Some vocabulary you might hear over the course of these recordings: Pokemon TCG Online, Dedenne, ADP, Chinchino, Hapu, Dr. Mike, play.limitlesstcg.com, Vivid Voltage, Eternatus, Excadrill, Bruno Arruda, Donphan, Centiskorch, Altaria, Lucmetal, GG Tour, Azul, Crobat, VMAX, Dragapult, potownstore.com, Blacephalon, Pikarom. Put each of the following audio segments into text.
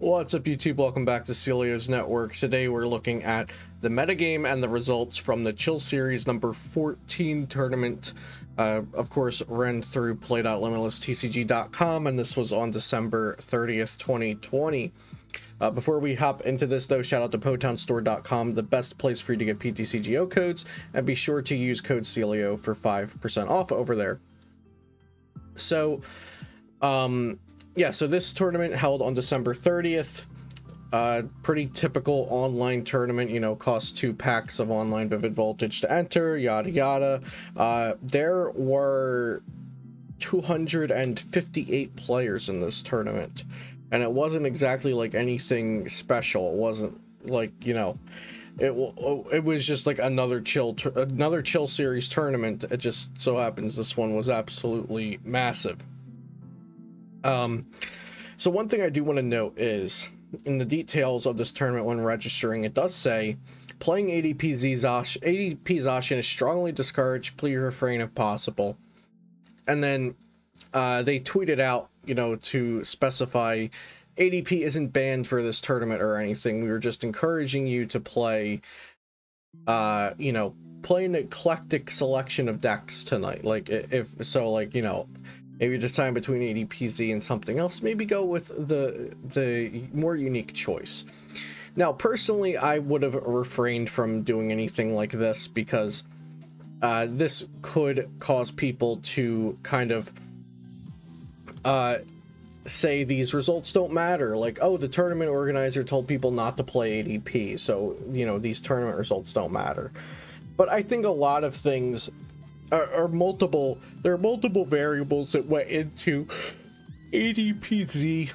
What's up, YouTube? Welcome back to Celio's Network. Today we're looking at the metagame and the results from the Chill Series number 14 tournament. Of course, ran through play.limitlesstcg.com, and this was on December 30th, 2020. Before we hop into this, though, shout out to potownstore.com, the best place for you to get PTCGO codes, and be sure to use code Celio for 5% off over there. So, yeah, so this tournament held on December 30th, pretty typical online tournament, you know, cost 2 packs of online Vivid Voltage to enter, yada, yada. There were 258 players in this tournament, and it wasn't exactly like anything special. It wasn't like, you know, it was just like another chill series tournament. It just so happens this one was absolutely massive. So one thing I do want to note is in the details of this tournament when registering, it does say playing ADP Zacian is strongly discouraged. Please refrain if possible. And then they tweeted out, you know, to specify ADP isn't banned for this tournament or anything. We were just encouraging you to play, you know, play an eclectic selection of decks tonight. Like if so, like, you know, maybe you're deciding between ADPZ and something else, maybe go with the more unique choice. Now, personally, I would have refrained from doing anything like this because this could cause people to kind of say these results don't matter. Like, oh, the tournament organizer told people not to play ADP, so, you know, these tournament results don't matter. But I think a lot of things... There are multiple variables that went into ADPZ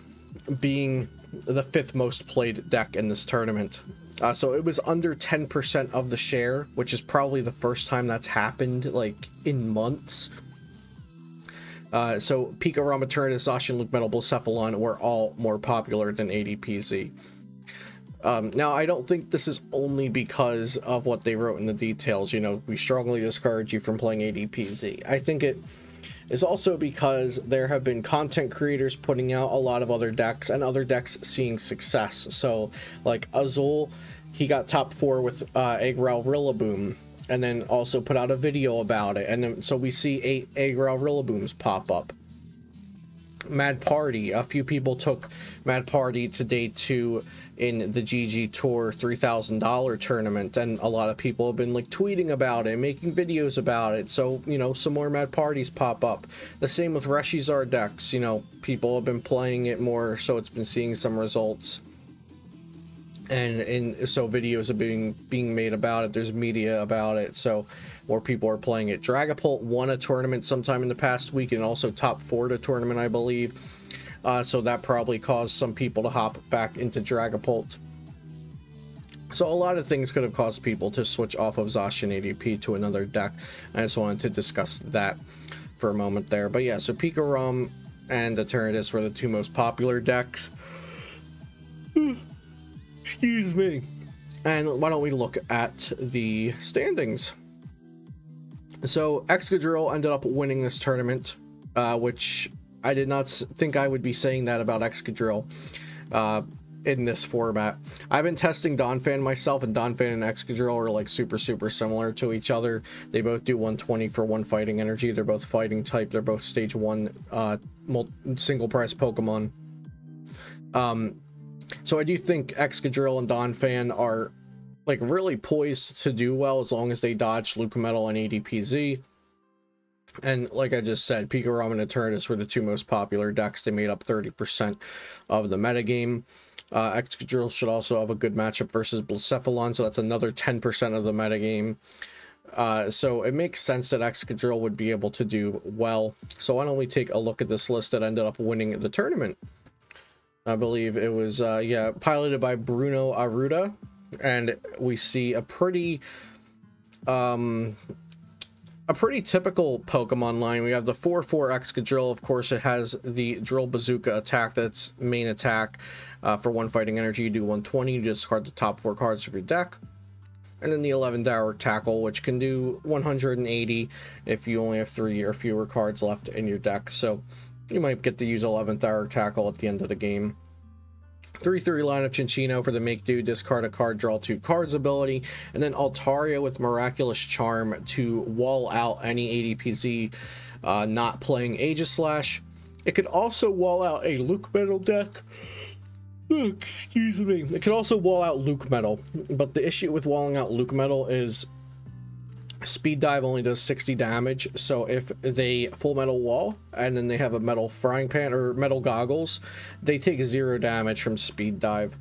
being the 5th most played deck in this tournament. So it was under 10% of the share, which is probably the first time that's happened, like, in months. So Pikarom, Zacian, Lucmetal, Blacephalon were all more popular than ADPZ. Now, I don't think this is only because of what they wrote in the details, you know, we strongly discourage you from playing ADPZ. I think it is also because there have been content creators putting out a lot of other decks and other decks seeing success. So, like, Azul, he got top 4 with Eggrel Rillaboom, and then also put out a video about it. And then, so we see 8 Eggrel Rillabooms pop up. Mad Party, a few people took Mad Party to day 2 in the GG Tour $3,000 tournament, and a lot of people have been like tweeting about it, making videos about it, so, you know, some more Mad Parties pop up. The same with Reshizar decks, you know, people have been playing it more, so it's been seeing some results, and so videos are being made about it, there's media about it, so more people are playing it. Dragapult won a tournament sometime in the past week and also top 4 to tournament, I believe. So that probably caused some people to hop back into Dragapult. So a lot of things could have caused people to switch off of Zacian ADP to another deck. I just wanted to discuss that for a moment there. But yeah, so Pikarom and Eternatus were the 2 most popular decks. Excuse me. And why don't we look at the standings? So Excadrill ended up winning this tournament, which I did not think I would be saying that about Excadrill in this format. I've been testing Donphan myself, and Donphan and Excadrill are like super similar to each other. They both do 120 for 1 fighting energy. They're both fighting type. They're both stage 1 single prize Pokemon. So I do think Excadrill and Donphan are like really poised to do well as long as they dodge Lucmetal and ADPZ. And like I just said, Pikarom and Eternatus were the 2 most popular decks. They made up 30% of the metagame. Excadrill should also have a good matchup versus Blacephalon, so that's another 10% of the metagame. So it makes sense that Excadrill would be able to do well. So why don't we take a look at this list that ended up winning the tournament? I believe it was, yeah, piloted by Bruno Arruda. And we see a pretty typical Pokemon line. We have the 4/4 Excadrill. Of course, it has the Drill Bazooka attack. That's main attack for 1 fighting energy. You do 120. You discard the top 4 cards of your deck. And then the 11-hour Tackle, which can do 180 if you only have 3 or fewer cards left in your deck. So you might get to use 11th hour Tackle at the end of the game. 3-3 line of Chinchino for the make do, discard a card, draw 2 cards ability, and then Altaria with Miraculous Charm to wall out any ADPZ not playing Aegislash. It could also wall out a Lucmetal deck. Excuse me. It could also wall out Lucmetal, but the issue with walling out Lucmetal is Speed Dive only does 60 damage, so if they full metal wall and then they have a metal frying pan or metal goggles, they take 0 damage from Speed Dive,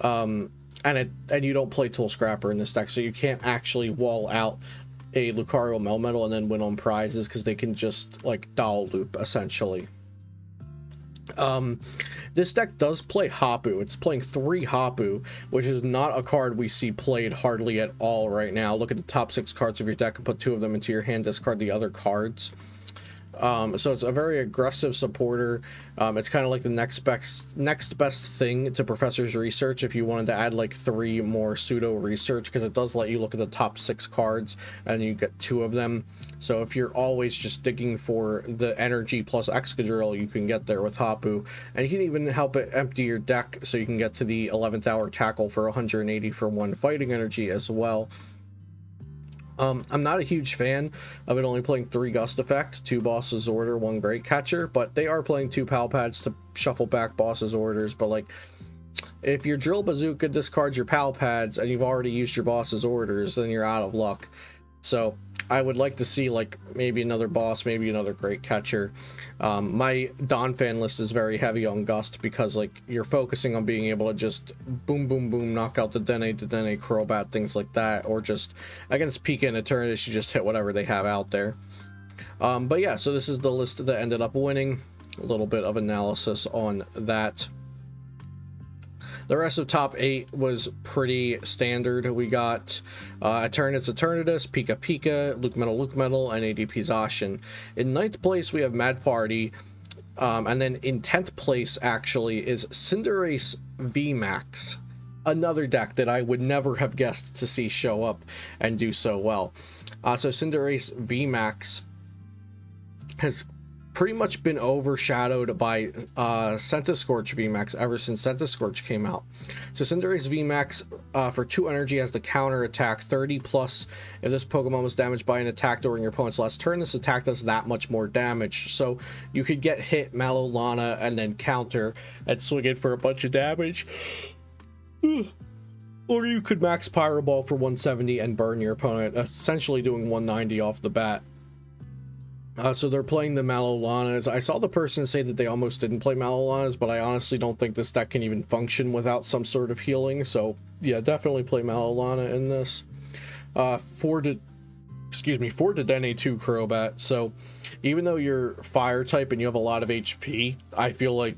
and you don't play Tool Scrapper in this deck, so you can't actually wall out a Lucario Melmetal and then win on prizes because they can just like dial loop essentially. This deck does play Hapu. It's playing 3 Hapu, which is not a card we see played hardly at all right now. Look at the top 6 cards of your deck and put 2 of them into your hand, discard the other cards. So it's a very aggressive supporter. It's kind of like the next best thing to Professor's Research if you wanted to add like 3 more pseudo research, because it does let you look at the top 6 cards and you get 2 of them. So if you're always just digging for the energy plus Excadrill, you can get there with Hapu, and you can even help it empty your deck so you can get to the 11th hour tackle for 180 for 1 fighting energy as well. I'm not a huge fan of it only playing 3 Gust Effect, 2 Boss's Order, 1 Great Catcher, but they are playing 2 Palpads to shuffle back Boss's Orders. But like, if your Drill Bazooka discards your Palpads and you've already used your Boss's Orders, then you're out of luck. So I would like to see like maybe another Boss, maybe another Great Catcher. My Don fan list is very heavy on Gust because like you're focusing on being able to just boom boom boom knock out the Dene Crobat, things like that, or just against Pika and Eternatus you just hit whatever they have out there. But yeah, so this is the list that ended up winning. A little bit of analysis on that. The rest of top 8 was pretty standard. We got Eternatus, Pika, Lucmetal, and ADP Zacian. In 9th place, we have Mad Party. And then in 10th place, actually, is Cinderace VMAX. Another deck that I would never have guessed to see show up and do so well. So Cinderace VMAX has pretty much been overshadowed by Centiskorch VMAX ever since Centiskorch came out. So Cinderace VMAX for 2 energy has the counter attack 30+. If this Pokemon was damaged by an attack during your opponent's last turn, this attack does that much more damage. So you could get hit, Malolana, and then counter and swing it for a bunch of damage. Or you could max Pyro Ball for 170 and burn your opponent, essentially doing 190 off the bat. So they're playing the Malolanas. I saw the person say that they almost didn't play Malolanas, but I honestly don't think this deck can even function without some sort of healing. So yeah, definitely play Malolana in this. 4 Dedenne, 2 Crobat. So even though you're fire type and you have a lot of HP, I feel like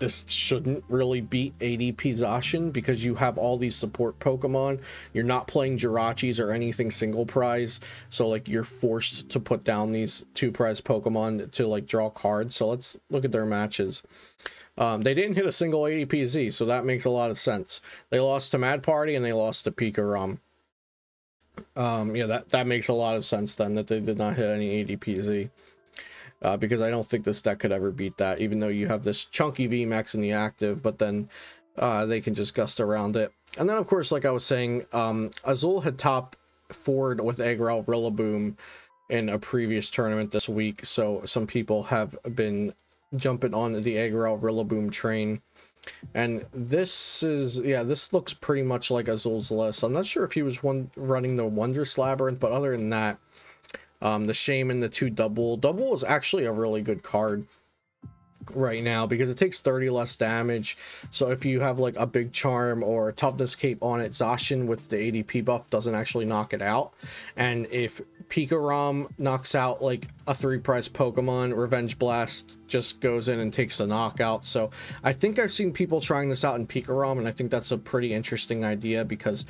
this shouldn't really beat ADP Zacian because you have all these support Pokemon. You're not playing Jirachis or anything single prize, so like you're forced to put down these 2 prize Pokemon to like draw cards. So let's look at their matches. They didn't hit a single ADPZ, so that makes a lot of sense. They lost to Mad Party and they lost to Pikarom. Yeah, that makes a lot of sense then that they did not hit any ADPZ. Because I don't think this deck could ever beat that, even though you have this chunky VMAX in the active, but then they can just gust around it. And then, of course, like I was saying, Azul had top 4'd with Aggron Rillaboom in a previous tournament this week, so some people have been jumping on the Aggron Rillaboom train. And this is, yeah, this looks pretty much like Azul's list. I'm not sure if he was running the Wondrous Labyrinth, but other than that, the Shaman, the 2 double is actually a really good card right now because it takes 30 less damage. So if you have like a big charm or a toughness cape on it, Zacian with the ADP buff doesn't actually knock it out. And if Pikarom knocks out like a 3 prize Pokemon, Revenge Blast just goes in and takes the knockout. So I think I've seen people trying this out in Pikarom, and I think that's a pretty interesting idea because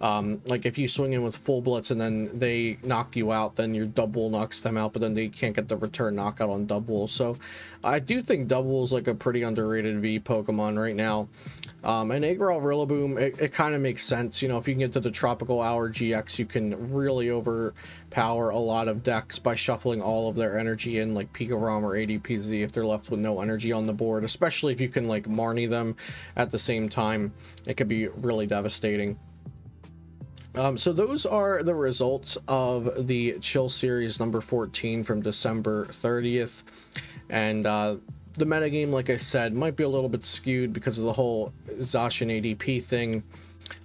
like if you swing in with full blitz and then they knock you out, then your double knocks them out, but then they can't get the return knockout on double. So I do think double is like a pretty underrated V Pokemon right now. And Aggron Rillaboom, it kind of makes sense. You know, if you can get to the Tropical Hour GX, you can really overpower a lot of decks by shuffling all of their energy in, like Pikarom or ADPZ if they're left with no energy on the board, especially if you can, like, Marnie them at the same time. It could be really devastating. So those are the results of the Chill Series number 14 from December 30th. And the metagame, like I said, might be a little bit skewed because of the whole Zacian ADP thing.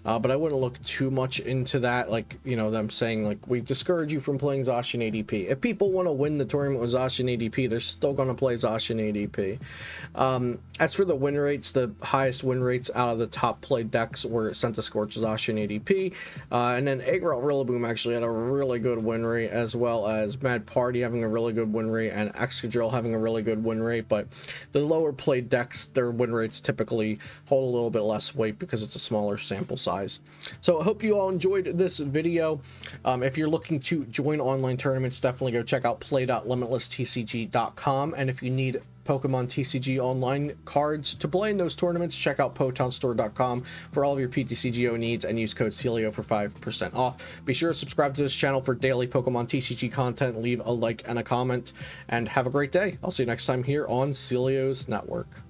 But I wouldn't look too much into that, like, you know, them saying, like, we discourage you from playing Zacian ADP. If people want to win the tournament with Zacian ADP, they're still going to play Zacian ADP. As for the win rates, the highest win rates out of the top played decks were Scentiscorch, Zacian ADP. And then Aggron Rillaboom actually had a really good win rate, as well as Mad Party having a really good win rate, and Excadrill having a really good win rate. But the lower played decks, their win rates typically hold a little bit less weight because it's a smaller sample size. So I hope you all enjoyed this video. If you're looking to join online tournaments, definitely go check out play.limitlesstcg.com, and if you need Pokemon TCG online cards to play in those tournaments, check out potownstore.com for all of your PTCGO needs, and use code Celio for 5% off. Be sure to subscribe to this channel for daily Pokemon TCG content. Leave a like and a comment, and have a great day. I'll see you next time here on Celio's Network.